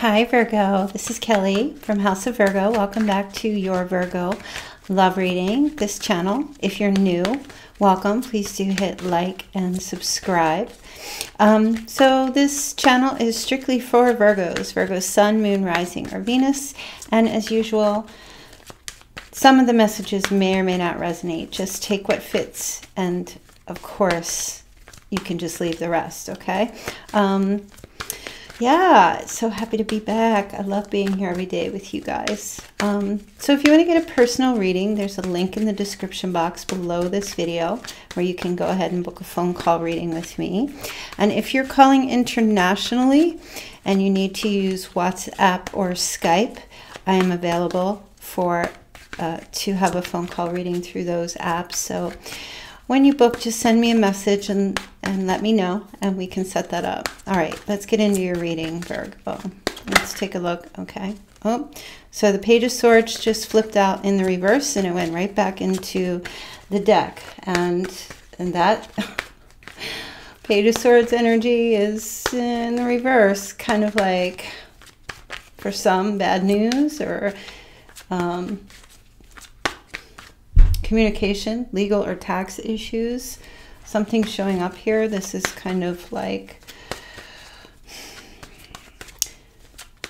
Hi Virgo, this is Kelly from House of Virgo. Welcome back to Your Virgo Love Reading, this channel. If you're new, welcome. Please do hit like and subscribe. So this channel is strictly for Virgos, Virgo Sun, Moon, Rising, or Venus. And as usual, some of the messages may or may not resonate. Just take what fits, and of course, you can just leave the rest, okay? Yeah, so happy to be back. I love being here every day with you guys. So if you want to get a personal reading, there's a link in the description box below this video where you can go ahead and book a phone call reading with me. And if you're calling internationally and you need to use WhatsApp or Skype, I am available to have a phone call reading through those apps. So when you book, just send me a message and let me know, and we can set that up. All right, let's get into your reading, Virgo. Let's take a look, okay. Oh, so the Page of Swords just flipped out in the reverse, and it went right back into the deck. And that Page of Swords energy is in the reverse, kind of like, for some, bad news or communication, legal or tax issues. Something's showing up here. This is kind of like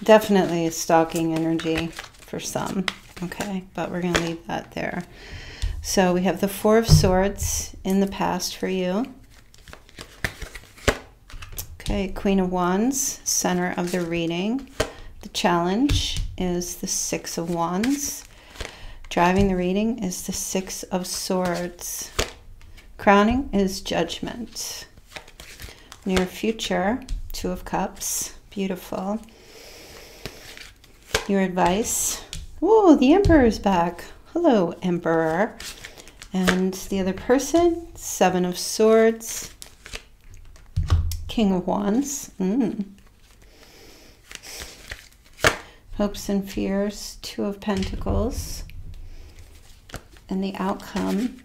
definitely a stalking energy for some. Okay, but we're going to leave that there. So we have the Four of Swords in the past for you. Okay, Queen of Wands, center of the reading. The challenge is the Six of Wands. Driving the reading is the Six of Swords. Crowning is Judgment. Near future, Two of Cups. Beautiful. Your advice. Whoa, the Emperor is back. Hello, Emperor. And the other person, Seven of Swords. King of Wands. Hopes and fears, Two of Pentacles. And the outcome,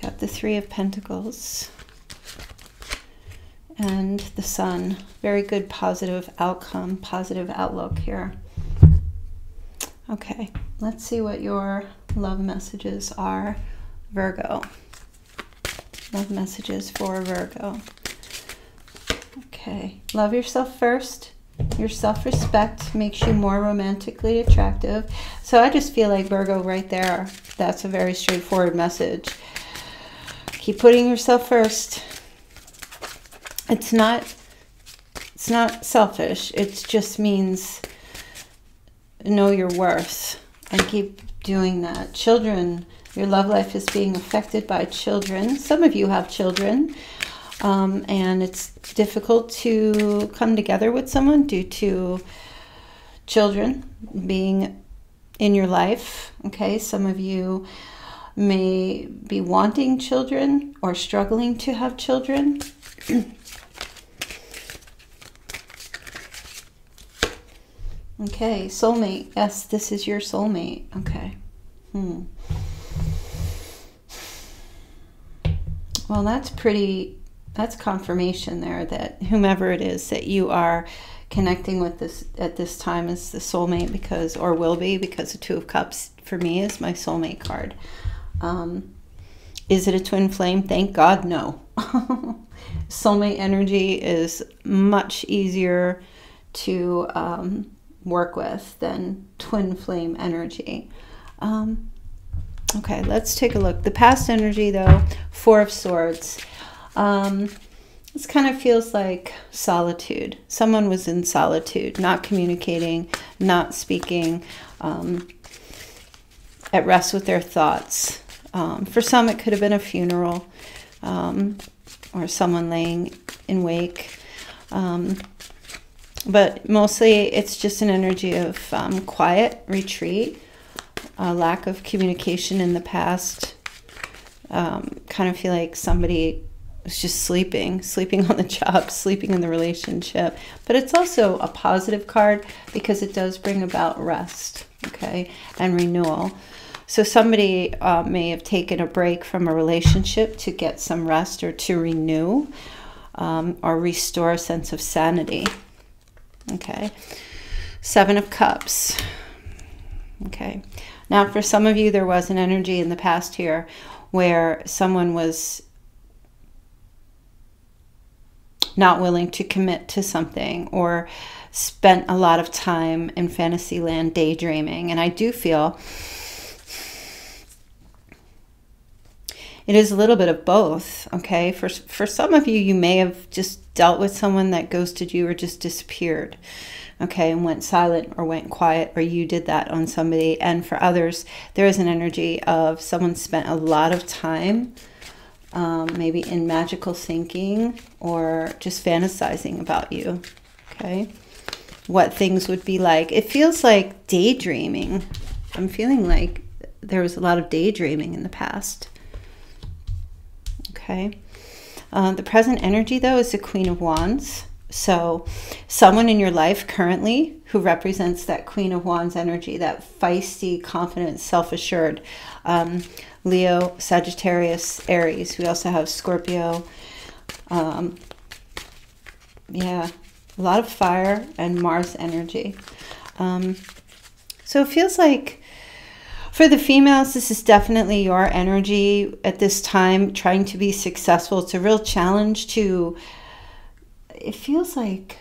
got the Three of Pentacles and the Sun. Very good positive outcome, positive outlook here. Okay, let's see what your love messages are, Virgo. Love messages for Virgo. Okay, love yourself first. Your self-respect makes you more romantically attractive. So I just feel like, Virgo, right there, that's a very straightforward message. Keep putting yourself first. It's not selfish. It just means know your worth and keep doing that. Children, your love life is being affected by children. Some of you have children. And it's difficult to come together with someone due to children being in your life, okay? Some of you may be wanting children or struggling to have children. Okay, soulmate. Yes, this is your soulmate. Okay. Well, that's pretty... That's confirmation there that whomever it is that you are connecting with this at this time is the soulmate, because, or will be, because the Two of Cups for me is my soulmate card. Is it a twin flame? Thank God, no. Soulmate energy is much easier to work with than twin flame energy. Okay, let's take a look. The past energy, though, Four of Swords. This kind of feels like solitude. Someone was in solitude, not communicating, not speaking, at rest with their thoughts. For some, it could have been a funeral, or someone laying in wake. But mostly it's just an energy of quiet, retreat, a lack of communication in the past. Kind of feel like somebody... It's just sleeping on the job, sleeping in the relationship. But it's also a positive card because it does bring about rest, okay, and renewal. So somebody may have taken a break from a relationship to get some rest or to renew or restore a sense of sanity. Okay. Seven of Cups. Okay. Now, for some of you, there was an energy in the past here where someone was not willing to commit to something or spent a lot of time in fantasy land daydreaming. And I do feel it is a little bit of both, okay? For some of you, you may have just dealt with someone that ghosted you or just disappeared, okay, and went silent or went quiet, or you did that on somebody. And for others, there is an energy of someone spent a lot of time maybe in magical thinking or just fantasizing about you, okay? What things would be like. It feels like daydreaming. I'm feeling like there was a lot of daydreaming in the past, okay? The present energy, though, is the Queen of Wands. So someone in your life currently who represents that Queen of Wands energy, that feisty, confident, self-assured, Leo, Sagittarius, Aries. We also have Scorpio. Yeah, a lot of fire and Mars energy. So it feels like for the females, this is definitely your energy at this time, trying to be successful. It's a real challenge to... It feels like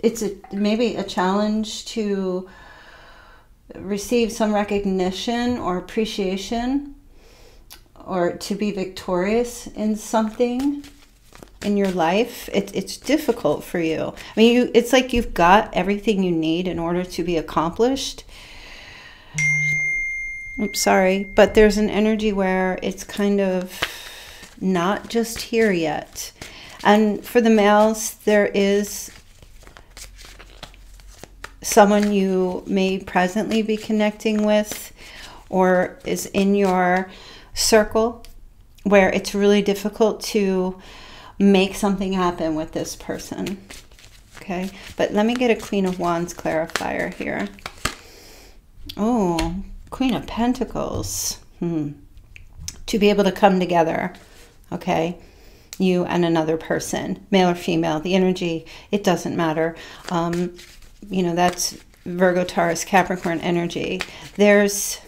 it's maybe a challenge to receive some recognition or appreciation, or to be victorious in something in your life. It's difficult for you. I mean, it's like you've got everything you need in order to be accomplished. I'm sorry, but there's an energy where it's kind of not just here yet. And for the males, there is someone you may presently be connecting with or is in your circle where it's really difficult to make something happen with this person. Okay, but let me get a Queen of Wands clarifier here. Oh, Queen of Pentacles. To be able to come together, okay? You and another person, male or female, the energy, it doesn't matter. You know, that's Virgo, Taurus, Capricorn energy. There is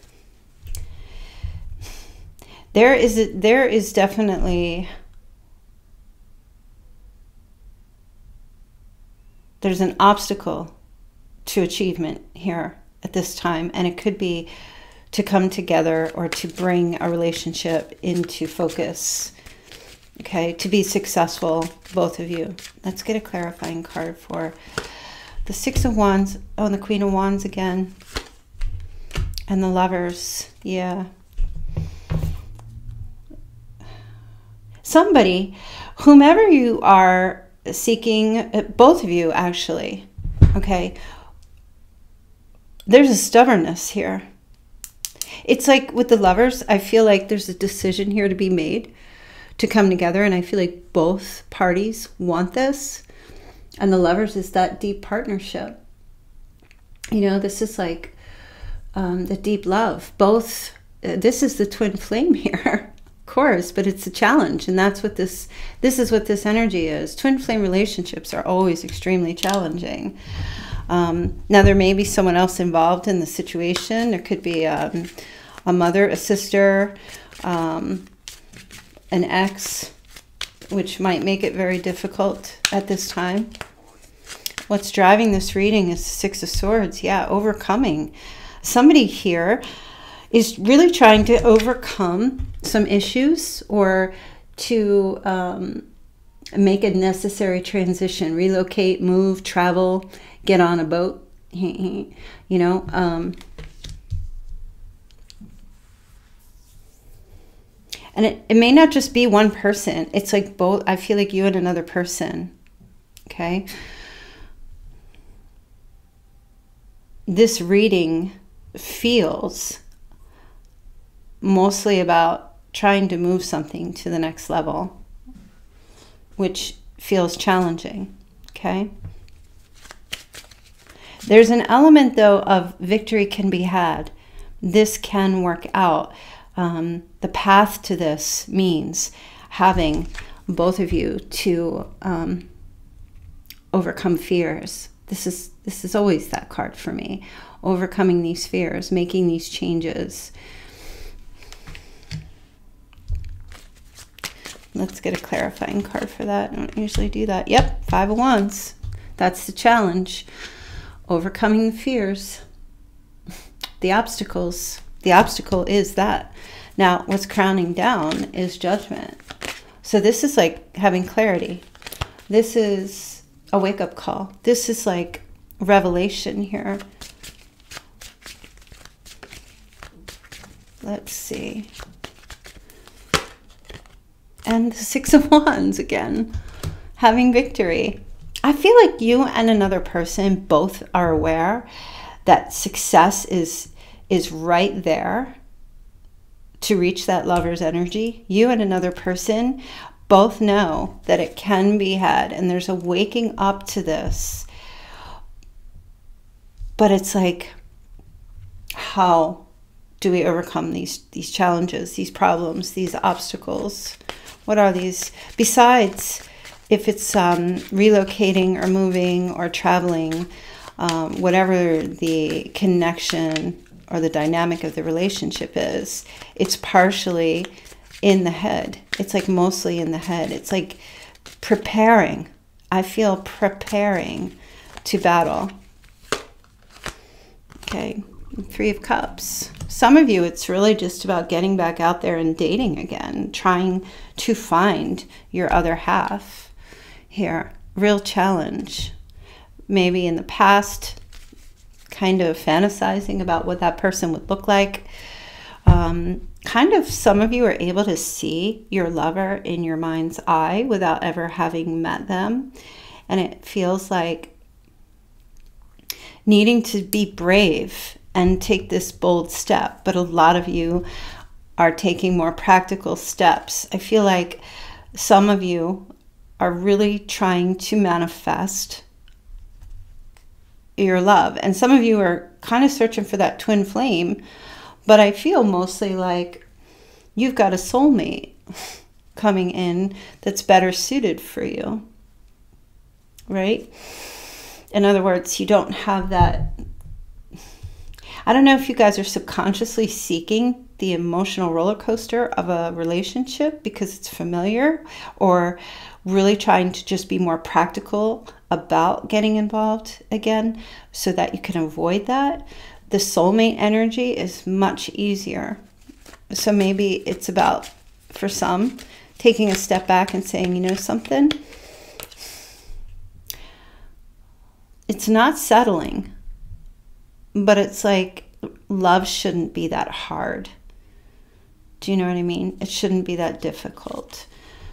definitely, there's an obstacle to achievement here at this time. And it could be to come together or to bring a relationship into focus. Okay, to be successful, both of you. Let's get a clarifying card for the Six of Wands. Oh, and the Queen of Wands again. And the Lovers, yeah. Somebody, whomever you are seeking, both of you actually, okay, there's a stubbornness here. It's like with the Lovers, I feel like there's a decision here to be made, to come together, and I feel like both parties want this. And the Lovers is that deep partnership. You know, this is like the deep love. Both, this is the twin flame here, of course, but it's a challenge, and that's what this is what this energy is. Twin flame relationships are always extremely challenging. Now there may be someone else involved in the situation. There could be a mother, a sister, an ex, which might make it very difficult at this time. What's driving this reading is the Six of Swords. Yeah, overcoming. Somebody here is really trying to overcome some issues or to make a necessary transition, relocate, move, travel, get on a boat, you know. And it may not just be one person. It's like both. I feel like you and another person. Okay. This reading feels mostly about trying to move something to the next level, which feels challenging. Okay. There's an element, though, of victory can be had. This can work out. The path to this means having both of you to overcome fears. This is always that card for me. Overcoming these fears, making these changes. Let's get a clarifying card for that. I don't usually do that. Yep, Five of Wands. That's the challenge. Overcoming the fears, the obstacles. The obstacle is that. Now, what's crowning down is judgment. So this is like having clarity. This is a wake-up call. This is like revelation here. Let's see. And the Six of Wands again, having victory. I feel like you and another person both are aware that success is right there to reach that lover's energy. You and another person both know that it can be had, and there's a waking up to this. But it's like, how do we overcome these challenges, these problems, these obstacles? What are these? Besides, if it's relocating or moving or traveling, whatever the connection or the dynamic of the relationship is, it's partially in the head. It's like mostly in the head. It's like preparing. I feel preparing to battle. Okay, Three of Cups. Some of you, it's really just about getting back out there and dating again, trying to find your other half here. Real challenge. Maybe in the past, kind of fantasizing about what that person would look like. Kind of some of you are able to see your lover in your mind's eye without ever having met them. And it feels like needing to be brave and take this bold step, but a lot of you are taking more practical steps. I feel like some of you are really trying to manifest your love, and some of you are kind of searching for that twin flame, but I feel mostly like you've got a soulmate coming in that's better suited for you, right? In other words, you don't have that. I don't know if you guys are subconsciously seeking the emotional roller coaster of a relationship because it's familiar, or really trying to just be more practical about getting involved again so that you can avoid that. The soulmate energy is much easier. So maybe it's about, for some, taking a step back and saying, you know something? It's not settling. But it's like, love shouldn't be that hard. Do you know what I mean? It shouldn't be that difficult.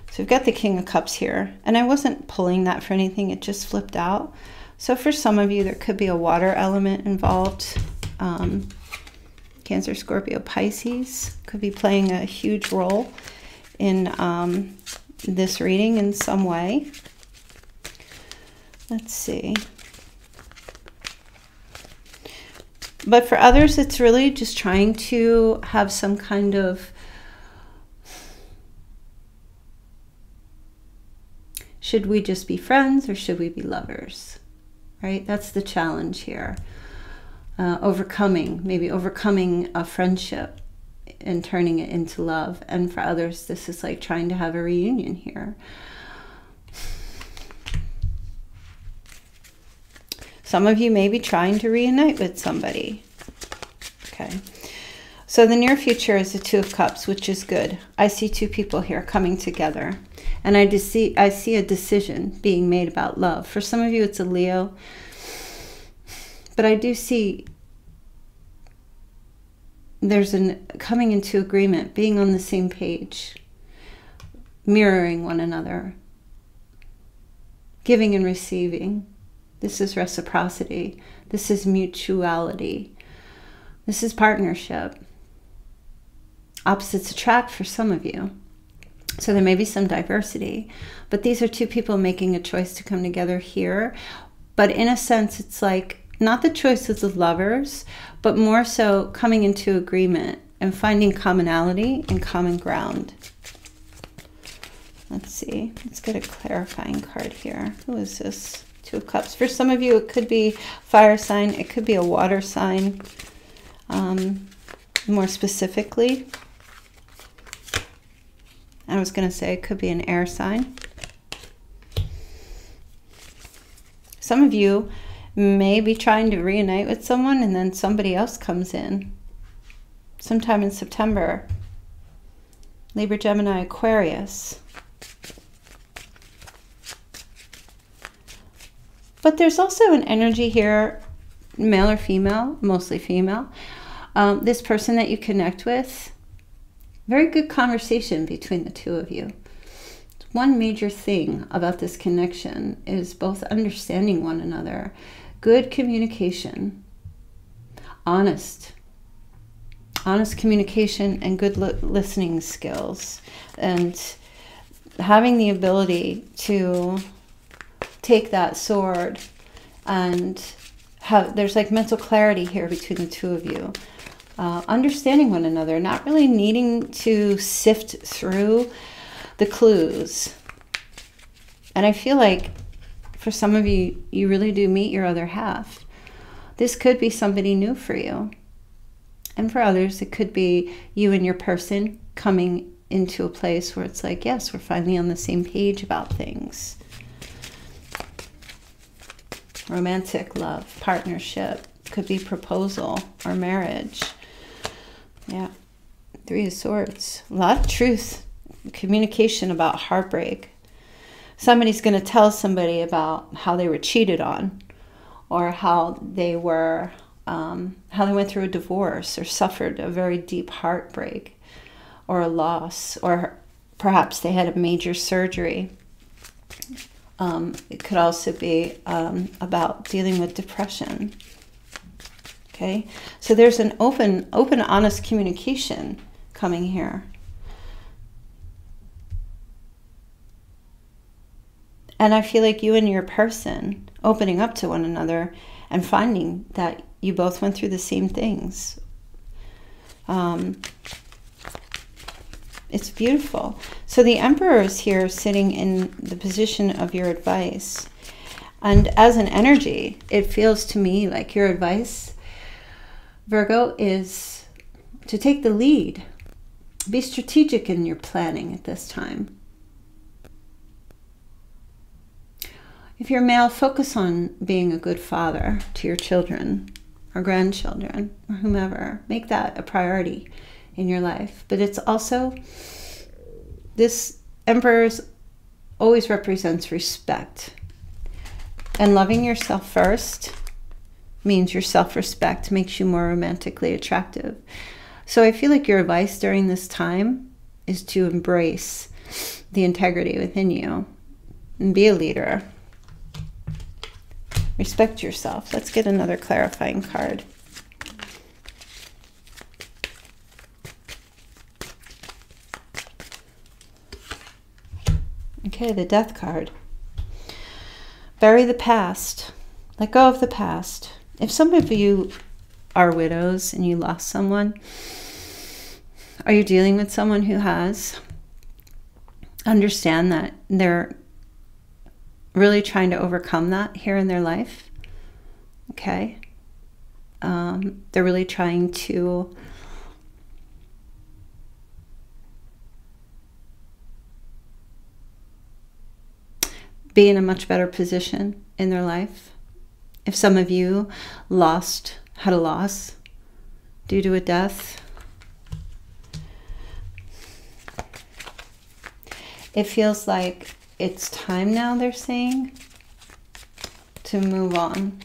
So we've got the King of Cups here. And I wasn't pulling that for anything. It just flipped out. So for some of you, there could be a water element involved. Cancer, Scorpio, Pisces could be playing a huge role in this reading in some way. Let's see. But for others, it's really just trying to have some kind of should we just be friends or should we be lovers, right? That's the challenge here. Maybe overcoming a friendship and turning it into love. And for others, this is like trying to have a reunion here. Some of you may be trying to reunite with somebody. Okay. So the near future is the Two of Cups, which is good. I see two people here coming together. And I see a decision being made about love. For some of you, it's a Leo. But I do see there's coming into agreement, being on the same page, mirroring one another, giving and receiving. This is reciprocity. This is mutuality. This is partnership. Opposites attract for some of you. So there may be some diversity, but these are two people making a choice to come together here. But in a sense, it's like not the choice of the lovers, but more so coming into agreement and finding commonality and common ground. Let's see. Let's get a clarifying card here. Who is this? Two of Cups. For some of you, it could be fire sign. It could be a water sign, more specifically. I was going to say it could be an air sign. Some of you may be trying to reunite with someone and then somebody else comes in sometime in September. Libra, Gemini, Aquarius. But there's also an energy here, male or female, mostly female. This person that you connect with, very good conversation between the two of you. One major thing about this connection is both understanding one another, good communication, honest communication, and good listening skills, and having the ability to take that sword and have, there's like mental clarity here between the two of you. Understanding one another, not really needing to sift through the clues. And I feel like for some of you, you really do meet your other half. This could be somebody new for you. And for others, it could be you and your person coming into a place where it's like, yes, we're finally on the same page about things. Romantic love, partnership, could be proposal or marriage. Yeah. Three of Swords. A lot of truth. Communication about heartbreak. Somebody's going to tell somebody about how they were cheated on, or how they were, how they went through a divorce or suffered a very deep heartbreak or a loss, or perhaps they had a major surgery. It could also be about dealing with depression. Okay, so there's an open, honest communication coming here. And I feel like you and your person opening up to one another and finding that you both went through the same things. It's beautiful. So the Emperor is here sitting in the position of your advice. And as an energy, it feels to me like your advice, Virgo, is to take the lead. Be strategic in your planning at this time. If you're male, focus on being a good father to your children or grandchildren or whomever. Make that a priority in your life. But it's also, this Emperor always represents respect. And loving yourself first means your self-respect makes you more romantically attractive. So I feel like your advice during this time is to embrace the integrity within you and be a leader. Respect yourself. Let's get another clarifying card. Okay, the Death card. Bury the past. Let go of the past. If some of you are widows and you lost someone, or you're dealing with someone who has, understand that they're really trying to overcome that here in their life. Okay. They're really trying to be in a much better position in their life. If some of you had a loss due to a death, it feels like it's time now, they're saying, to move on.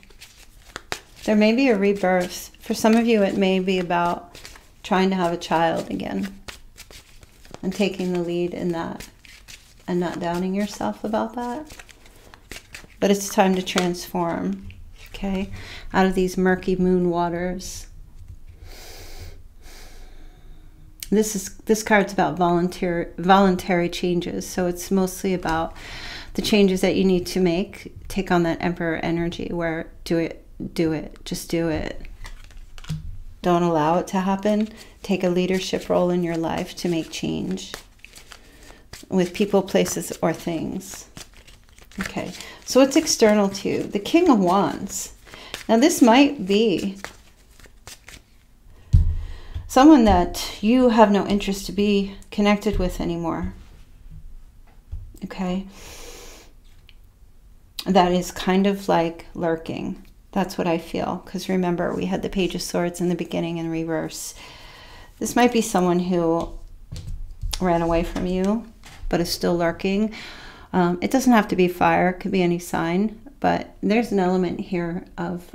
There may be a rebirth. For some of you, it may be about trying to have a child again and taking the lead in that and not doubting yourself about that. But it's time to transform, okay, out of these murky moon waters. This card's about voluntary changes, so it's mostly about the changes that you need to make. Take on that Emperor energy, where do it, just do it. Don't allow it to happen. Take a leadership role in your life to make change with people, places, or things. Okay, so it's external to you. The King of Wands. Now this might be someone that you have no interest to be connected with anymore. Okay. That is kind of like lurking. That's what I feel. Because remember, we had the Page of Swords in the beginning in reverse. This might be someone who ran away from you, but is still lurking. It doesn't have to be fire. It could be any sign. But there's an element here of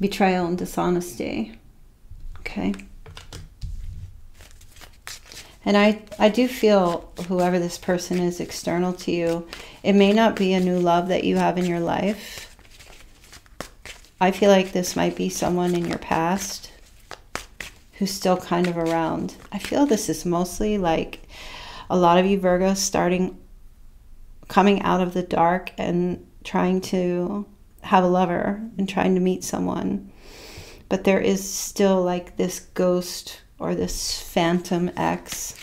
betrayal and dishonesty. Okay. And I do feel whoever this person is external to you. It may not be a new love that you have in your life. I feel like this might be someone in your past who's still kind of around. I feel this is mostly like a lot of you Virgos coming out of the dark and trying to have a lover and trying to meet someone. But there is still like this ghost or this phantom ex.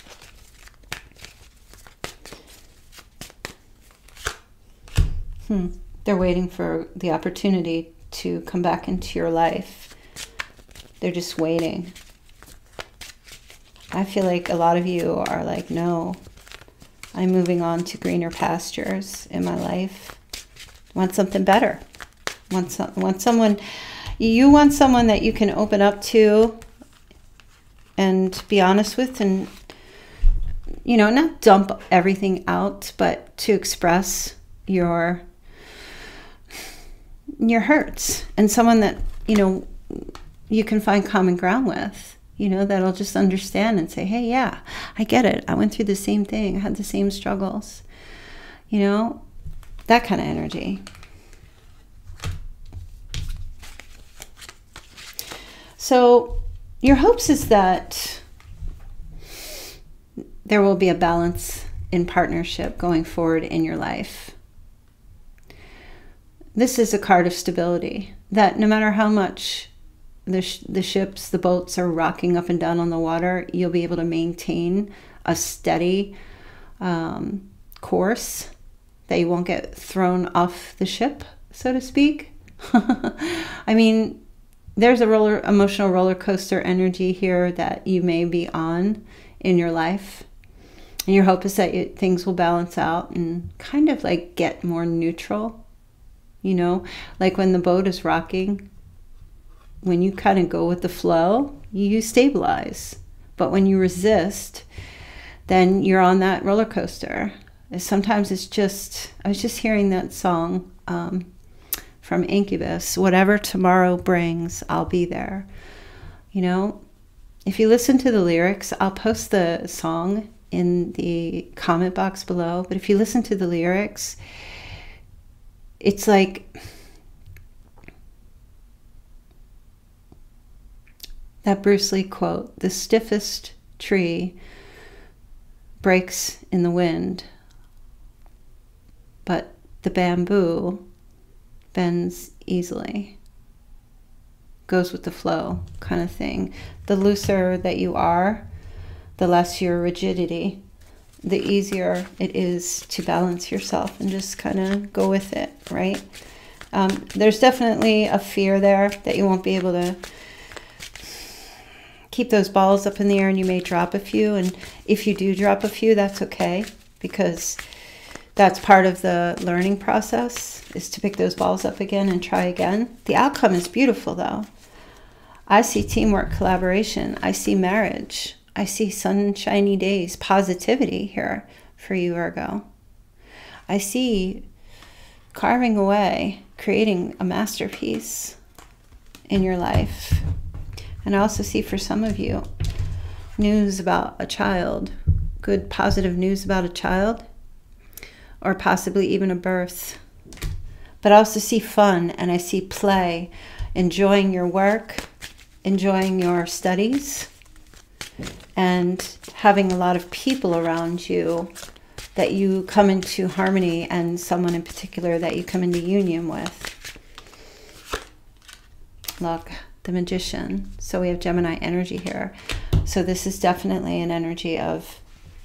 They're waiting for the opportunity to come back into your life. They're just waiting. I feel like a lot of you are like, no, I'm moving on to greener pastures in my life. Want something better. You want someone that you can open up to and be honest with, and, you know, not dump everything out, but to express your hurts, and someone that, you know, you can find common ground with, you know, that'll just understand and say, hey, yeah, I get it. I went through the same thing. I had the same struggles, you know, that kind of energy. So your hopes is that there will be a balance in partnership going forward in your life. This is a card of stability, that no matter how much the boats are rocking up and down on the water, you'll be able to maintain a steady course, that you won't get thrown off the ship, so to speak. I mean, there's a emotional roller coaster energy here that you may be on in your life. And your hope is that things will balance out and kind of like get more neutral, you know, like when the boat is rocking, when you kind of go with the flow, you stabilize. But when you resist, then you're on that roller coaster. And sometimes it's just, I was just hearing that song, from Incubus, whatever tomorrow brings, I'll be there. You know, if you listen to the lyrics, I'll post the song in the comment box below, but if you listen to the lyrics, it's like that Bruce Lee quote, the stiffest tree breaks in the wind, but the bamboo bends easily, goes with the flow kind of thing. The looser that you are, the less your rigidity, the easier it is to balance yourself and just kind of go with it, right? There's definitely a fear there that you won't be able to keep those balls up in the air, and you may drop a few. And if you do drop a few, that's okay, because that's part of the learning process, is to pick those balls up again and try again. The outcome is beautiful, though. I see teamwork, collaboration. I see marriage. I see sunshiny days, positivity here for you, Virgo. I see carving away, creating a masterpiece in your life. And I also see, for some of you, news about a child, good positive news about a child, or possibly even a birth. But I also see fun, and I see play, enjoying your work, enjoying your studies, and having a lot of people around you that you come into harmony, and someone in particular that you come into union with. Look, the Magician. So we have Gemini energy here. So this is definitely an energy of,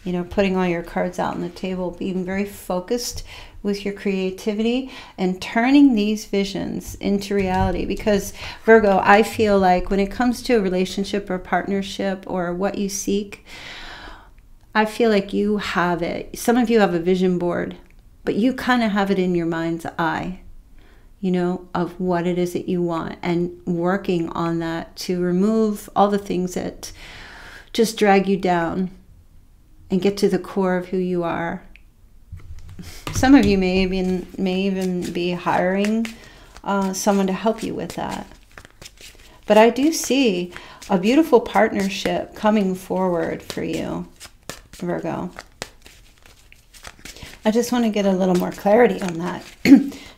you know, putting all your cards out on the table, being very focused with your creativity and turning these visions into reality. Because Virgo, I feel like when it comes to a relationship or partnership or what you seek, I feel like you have it. Some of you have a vision board, but you kind of have it in your mind's eye, you know, of what it is that you want, and working on that to remove all the things that just drag you down and get to the core of who you are. Some of you may even be hiring someone to help you with that. But I do see a beautiful partnership coming forward for you, Virgo. I just want to get a little more clarity on that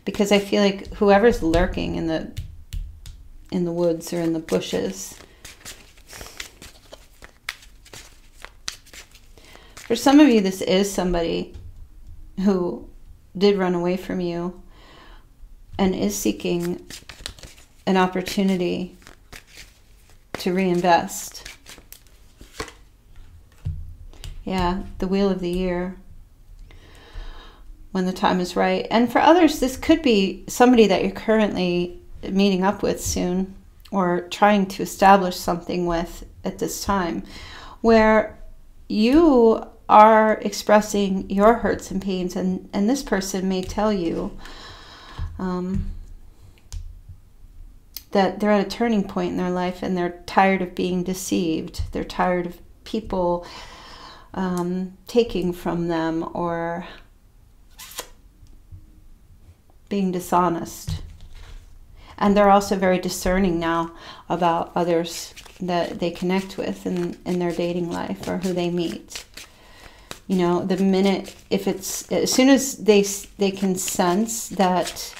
because I feel like whoever's lurking in the woods or in the bushes. For some of you, this is somebody who did run away from you and is seeking an opportunity to reinvest. Yeah, the wheel of the year, when the time is right. And for others, this could be somebody that you're currently meeting up with soon or trying to establish something with at this time, where you are expressing your hurts and pains, and this person may tell you that they're at a turning point in their life and they're tired of being deceived. They're tired of people taking from them or being dishonest. And they're also very discerning now about others that they connect with in their dating life or who they meet. You know, the minute, if it's, as soon as they can sense that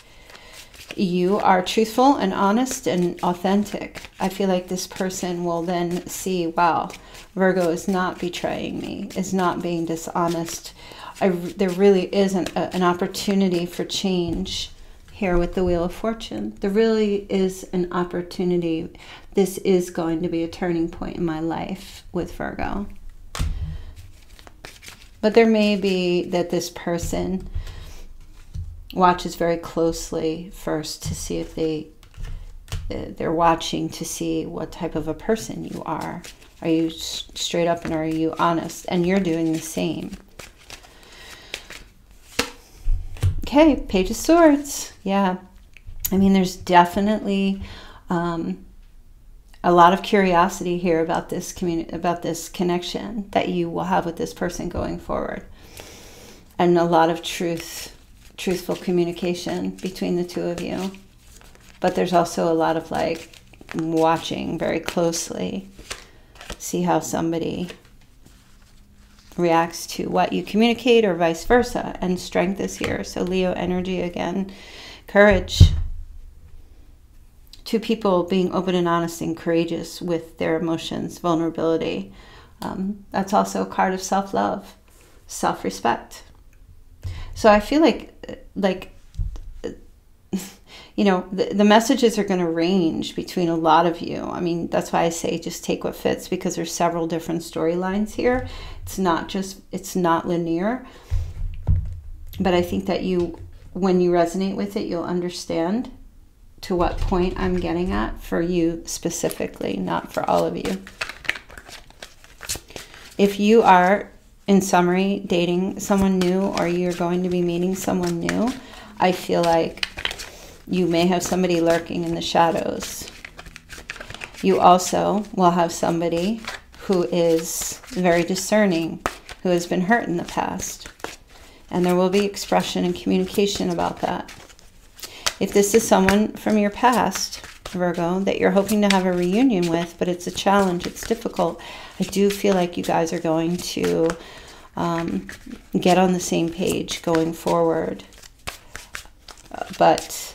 you are truthful and honest and authentic, I feel like this person will then see, wow, Virgo is not betraying me, is not being dishonest. There really is an opportunity for change here with the Wheel of Fortune. There really is an opportunity. This is going to be a turning point in my life with Virgo. But there may be that this person watches very closely first to see if they're watching to see what type of a person you are. Are you straight up and are you honest? And you're doing the same. Okay, Page of Swords. Yeah, I mean, there's definitely a lot of curiosity here about this community, about this connection that you will have with this person going forward, and a lot of truthful communication between the two of you. But there's also a lot of like watching very closely, see how somebody reacts to what you communicate or vice versa. And strength is here. So Leo energy again, courage. Two people being open and honest and courageous with their emotions, vulnerability. That's also a card of self-love, self-respect. So I feel like you know, the messages are going to range between a lot of you. I mean, that's why I say just take what fits, because there's several different storylines here. It's not linear. But I think that you, when you resonate with it, you'll understand to what point I'm getting at for you specifically, not for all of you. If you are, in summary, dating someone new or you're going to be meeting someone new, I feel like you may have somebody lurking in the shadows. You also will have somebody who is very discerning, who has been hurt in the past. And there will be expression and communication about that. If this is someone from your past, Virgo, that you're hoping to have a reunion with, but it's a challenge, it's difficult, I do feel like you guys are going to get on the same page going forward. But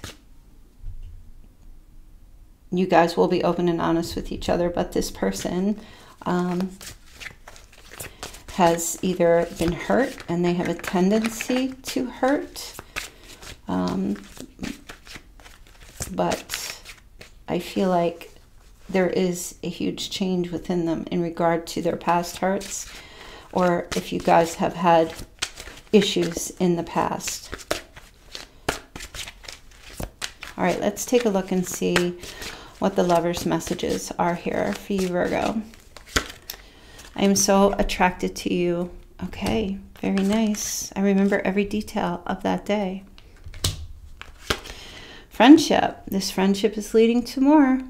you guys will be open and honest with each other, but this person has either been hurt and they have a tendency to hurt. But I feel like there is a huge change within them in regard to their past hurts or if you guys have had issues in the past. All right, let's take a look and see what the lover's messages are here for you, Virgo. I am so attracted to you. Okay, very nice. I remember every detail of that day. Friendship. This friendship is leading to more.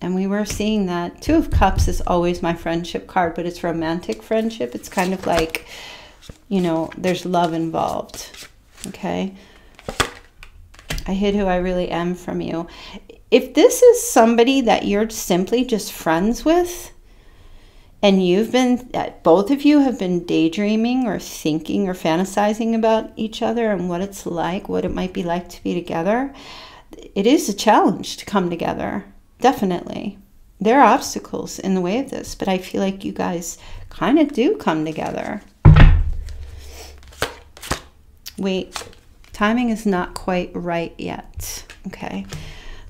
And we were seeing that. Two of Cups is always my friendship card, but it's romantic friendship. It's kind of like, you know, there's love involved. Okay. I hid who I really am from you. If this is somebody that you're simply just friends with, and you've been, both of you have been daydreaming or thinking or fantasizing about each other and what it's like, what it might be like to be together, it is a challenge to come together, definitely. There are obstacles in the way of this, but I feel like you guys kind of do come together. Wait, timing is not quite right yet, okay?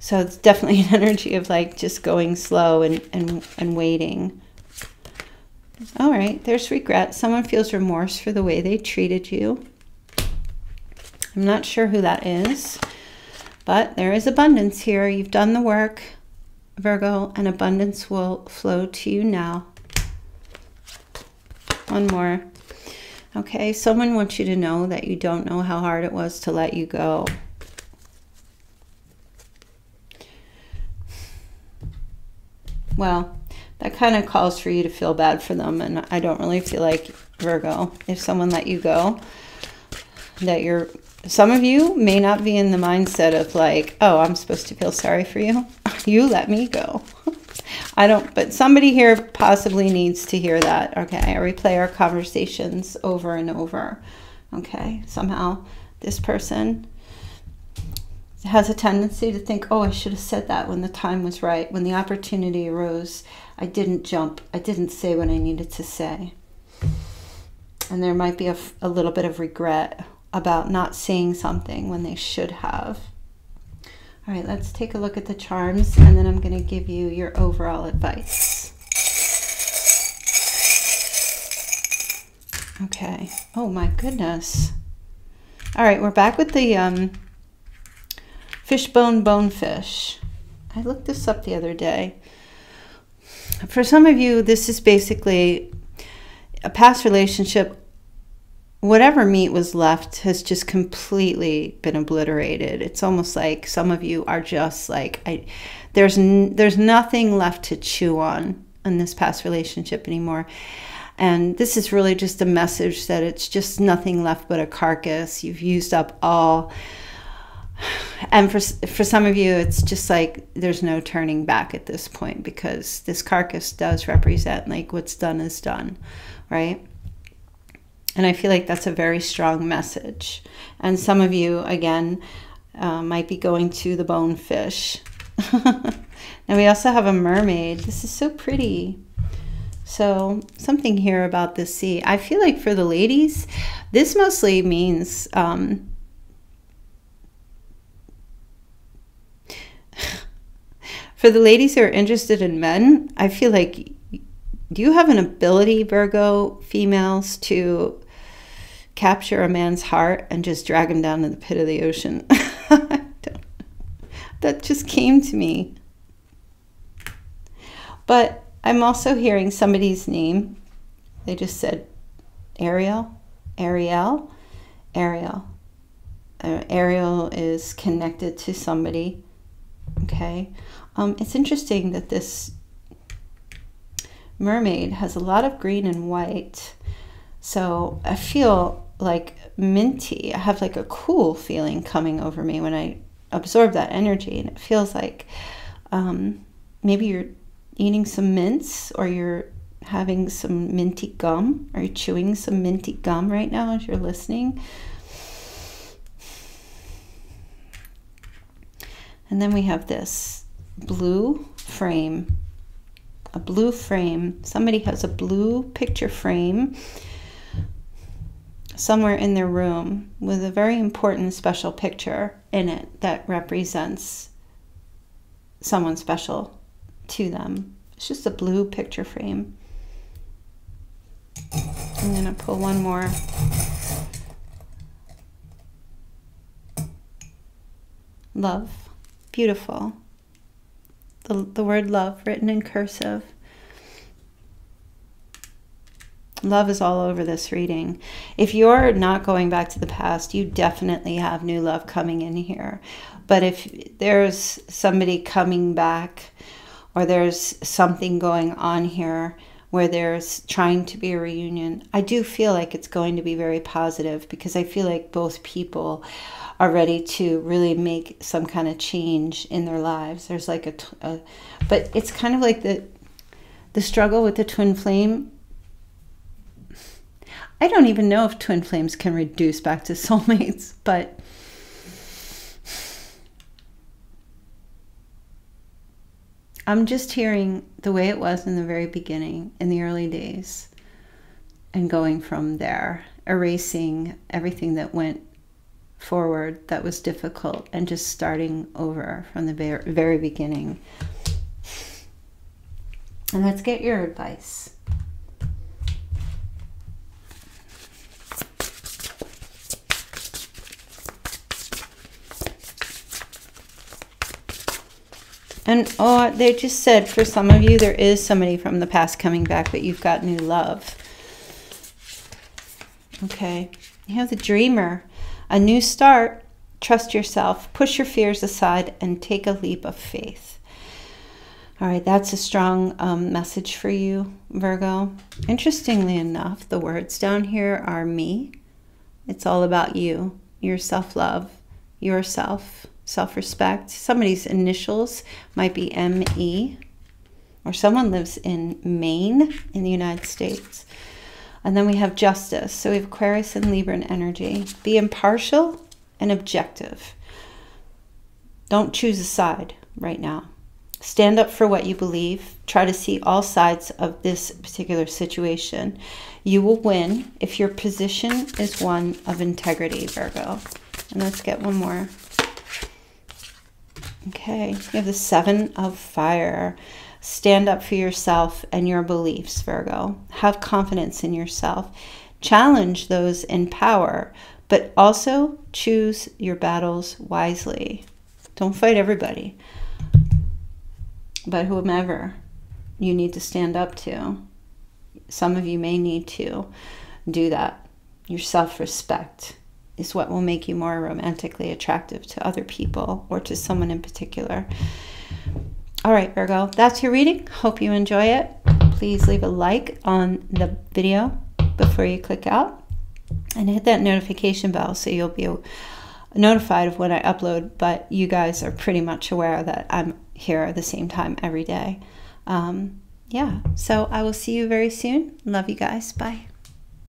So it's definitely an energy of like just going slow and waiting. All right, there's regret. Someone feels remorse for the way they treated you. I'm not sure who that is, but there is abundance here. You've done the work, Virgo, and abundance will flow to you now. One more. Okay, someone wants you to know that you don't know how hard it was to let you go. Well, that kind of calls for you to feel bad for them. And I don't really feel like, Virgo, if someone let you go, that you're, some of you may not be in the mindset of like, oh, I'm supposed to feel sorry for you. You let me go. I don't, but somebody here possibly needs to hear that. Okay. I replay our conversations over and over. Okay. Somehow this person has a tendency to think, oh, I should have said that when the time was right, when the opportunity arose. I didn't jump. I didn't say what I needed to say. And there might be a little bit of regret about not saying something when they should have. All right, let's take a look at the charms, and then I'm going to give you your overall advice. Okay. Oh, my goodness. All right, we're back with the fishbone bonefish. I looked this up the other day. For some of you, this is basically a past relationship. Whatever meat was left has just completely been obliterated. It's almost like some of you are just like, there's nothing left to chew on in this past relationship anymore. And this is really just a message that it's just nothing left but a carcass. You've used up all. And for some of you, it's just like there's no turning back at this point, because this carcass does represent like what's done is done, right? And I feel like that's a very strong message. And some of you, again, might be going to the bonefish. And we also have a mermaid. This is so pretty. So something here about the sea. I feel like for the ladies, this mostly means... for the ladies who are interested in men, I feel like, do you have an ability, Virgo females, to capture a man's heart and just drag him down to the pit of the ocean? I don't know. That just came to me. But I'm also hearing somebody's name. They just said Ariel, Ariel, Ariel. Ariel is connected to somebody. Okay. It's interesting that this mermaid has a lot of green and white. So I feel like minty. I have like a cool feeling coming over me when I absorb that energy. And it feels like maybe you're eating some mints, or you're having some minty gum. Are you chewing some minty gum right now as you're listening? And then we have this blue frame, a blue frame. Somebody has a blue picture frame somewhere in their room with a very important special picture in it that represents someone special to them. It's just a blue picture frame. I'm going to pull one more. Love. Beautiful. The word love written in cursive. Love is all over this reading. If you're not going back to the past, you definitely have new love coming in here. But if there's somebody coming back or there's something going on here where there's trying to be a reunion, I do feel like it's going to be very positive, because I feel like both people are ready to really make some kind of change in their lives. There's like but it's kind of like the struggle with the twin flame. I don't even know if twin flames can reduce back to soulmates, but I'm just hearing the way it was in the very beginning, in the early days, and going from there, erasing everything that went forward that was difficult and just starting over from the very beginning. And let's get your advice. And oh, they just said for some of you, there is somebody from the past coming back, but you've got new love. Okay. You have the dreamer. A new start. Trust yourself. Push your fears aside and take a leap of faith. All right. That's a strong message for you, Virgo. Interestingly enough, the words down here are me. It's all about you, your self-love, yourself. Self-respect. Somebody's initials might be M.E. or someone lives in Maine in the United States. And then we have justice. So we have Aquarius and Libra in energy. Be impartial and objective. Don't choose a side right now. Stand up for what you believe. Try to see all sides of this particular situation. You will win if your position is one of integrity, Virgo. And let's get one more. Okay, you have the Seven of Fire. Stand up for yourself and your beliefs, Virgo. Have confidence in yourself. Challenge those in power, but also choose your battles wisely. Don't fight everybody, but whomever you need to stand up to. Some of you may need to do that. Your self-respect is what will make you more romantically attractive to other people or to someone in particular. All right, Virgo, that's your reading. Hope you enjoy it. Please leave a like on the video before you click out and hit that notification bell so you'll be notified of when I upload, but you guys are pretty much aware that I'm here at the same time every day. Yeah, so I will see you very soon. Love you guys. Bye.